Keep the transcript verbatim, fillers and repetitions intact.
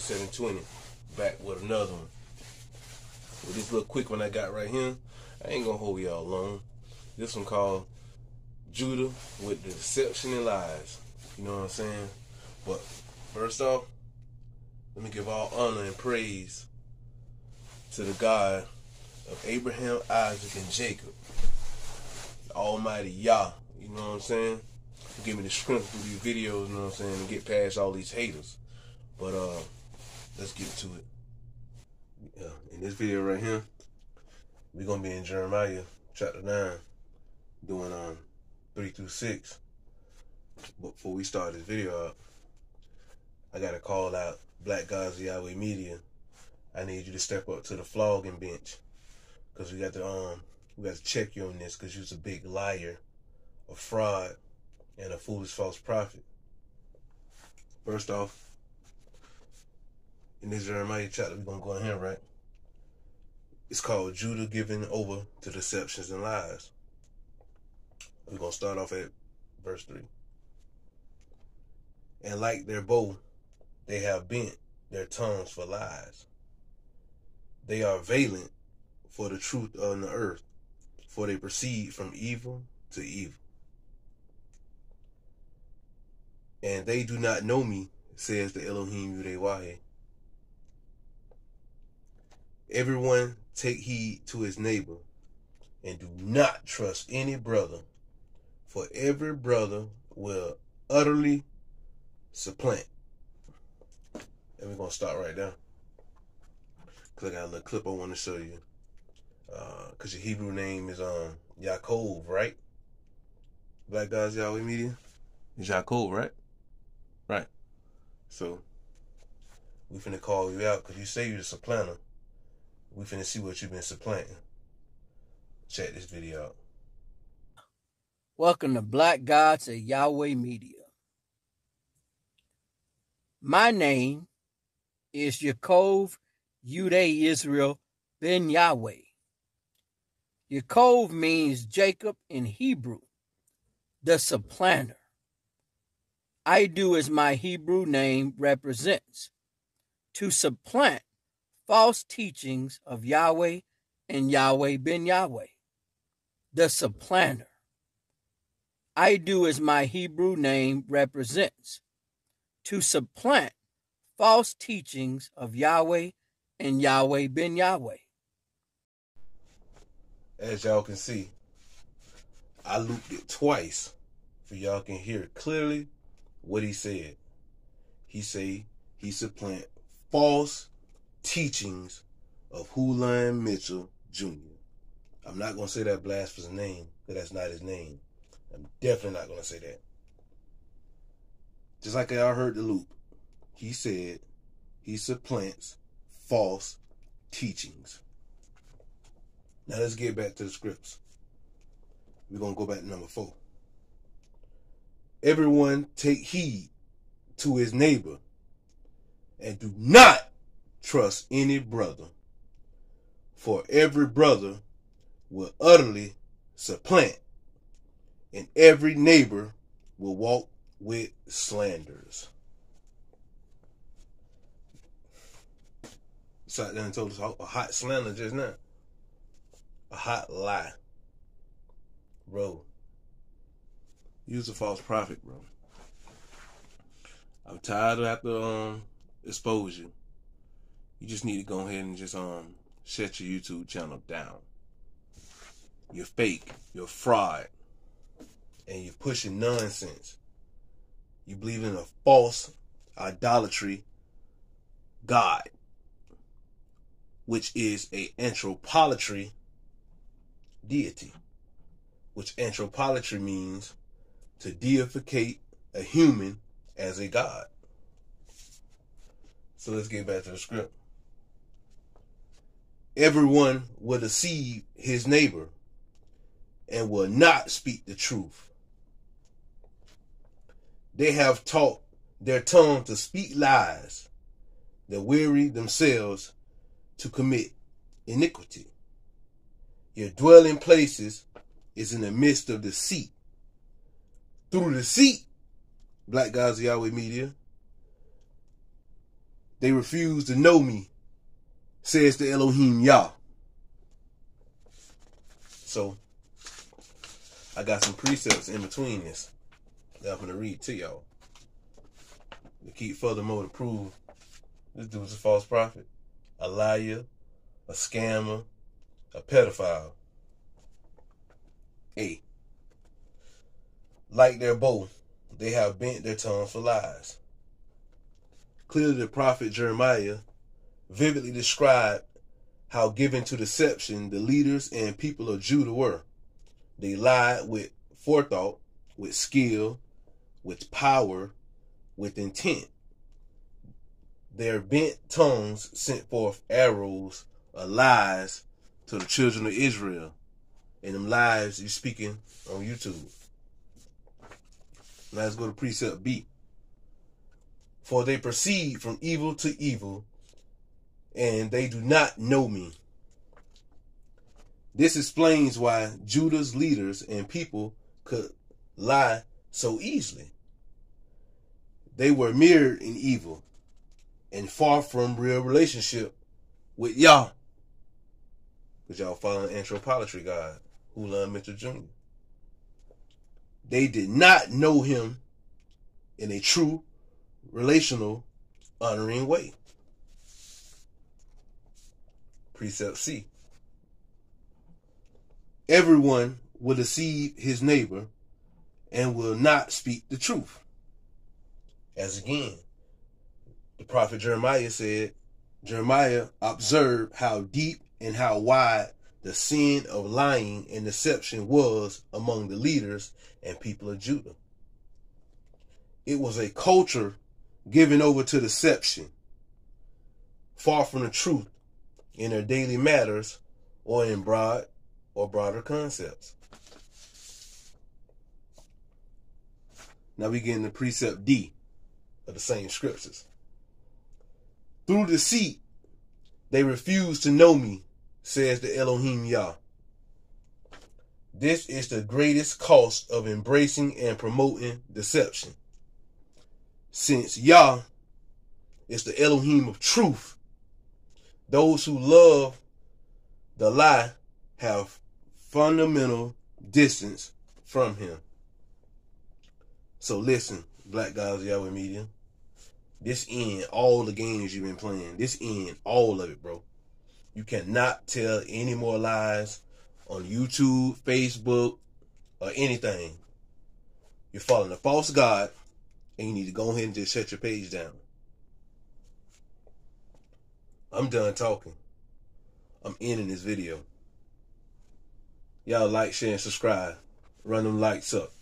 Yahweh seven twenty, back with another one. With this little quick one I got right here, I ain't gonna hold y'all long. This one called Judah with the Deception and Lies. You know what I'm saying? But first off, let me give all honor and praise to the God of Abraham, Isaac, and Jacob, the Almighty Yah. You know what I'm saying? Give me the strength through these videos, you know what I'm saying, and get past all these haters. But uh, let's get to it. Yeah, in this video right here, we're gonna be in Jeremiah chapter nine, doing um three through six. Before we start this video up, I gotta call out Black Gods of Yahweh Media. I need you to step up to the flogging bench, cause we got to um we got to check you on this, cause you's a big liar, a fraud, and a foolish false prophet. First off, in this Jeremiah chapter, we're gonna go in here, right? It's called Judah giving over to deceptions and lies. We're gonna start off at verse three. And like their bow, they have bent their tongues for lies. They are valiant for the truth on the earth, for they proceed from evil to evil. And they do not know me, says the Elohim Yuday Israel. Everyone take heed to his neighbor, and do not trust any brother, for every brother will utterly supplant. And we're going to stop right there, because I got a little clip I want to show you. Because uh, your Hebrew name is um, Yaakov, right? Black Gods Yahweh Media? It's Yaakov, right? Right. So, we finna call you out because you say you're the supplanter. We finna see what you've been supplanting. Check this video out. Welcome to Black Gods of Yahweh Media. My name is Yaakov Yuday Israel Ben Yahweh. Yaakov means Jacob in Hebrew, the supplanter. I do as my Hebrew name represents, to supplant false teachings of Yahweh and Yahweh Ben Yahweh, the supplanter. I do as my Hebrew name represents, to supplant false teachings of Yahweh and Yahweh Ben Yahweh. As y'all can see, I looped it twice so y'all can hear clearly what he said. He say he supplant false teachings of Hulon Mitchell Junior I'm not going to say that blasphemous name, because that's not his name. I'm definitely not going to say that. Just like y'all heard the loop, he said he supplants false teachings. Now let's get back to the scripts. We're going to go back to number four. Everyone take heed to his neighbor, and do not trust any brother, for every brother will utterly supplant, and every neighbor will walk with slanders. Sat down and told us a hot slander just now, a hot lie, bro. Use a false prophet, bro. I'm tired of having to um, expose you. You just need to go ahead and just um shut your YouTube channel down. You're fake, you're fraud, and you're pushing nonsense. You believe in a false idolatry God, which is a anthropolatry deity, which anthropolatry means to deificate a human as a god. So let's get back to the script. Everyone will deceive his neighbor and will not speak the truth. They have taught their tongue to speak lies, that weary themselves to commit iniquity. Your dwelling places is in the midst of deceit. Through deceit, Black Gods of Yahweh Media, They refuse to know me, says the Elohim Yah. So, I got some precepts in between this that I'm going to read to y'all, to keep furthermore to prove this dude's a false prophet, a liar, a scammer, a pedophile. Hey, like their bow, they have bent their tongue for lies. Clearly the prophet Jeremiah vividly described how given to deception the leaders and people of Judah were. They lied with forethought, with skill, with power, with intent. Their bent tongues sent forth arrows or lies to the children of Israel. And them lies you're speaking on YouTube. Now let's go to precept B. For they proceed from evil to evil, and they do not know me. This explains why Judah's leaders and people could lie so easily. They were mirrored in evil and far from real relationship with Yah. Because y'all following anthropology god, Hulon Mitchell Junior They did not know him in a true, relational, honoring way. Precept C. Everyone will deceive his neighbor and will not speak the truth. As again, the prophet Jeremiah said, Jeremiah observed how deep and how wide the sin of lying and deception was among the leaders and people of Judah. It was a culture given over to deception, far from the truth in their daily matters or in broad or broader concepts. Now we get into precept D of the same scriptures. Through deceit, they refuse to know me, says the Elohim Yah. This is the greatest cost of embracing and promoting deception. Since Yah is the Elohim of truth, those who love the lie have fundamental distance from him. So listen, Black Gods of Yahweh Media. This end all the games you've been playing. This end all of it, bro. You cannot tell any more lies on YouTube, Facebook, or anything. You're following a false god, and you need to go ahead and just shut your page down. I'm done talking. I'm ending this video. Y'all like, share, and subscribe. Run them likes up.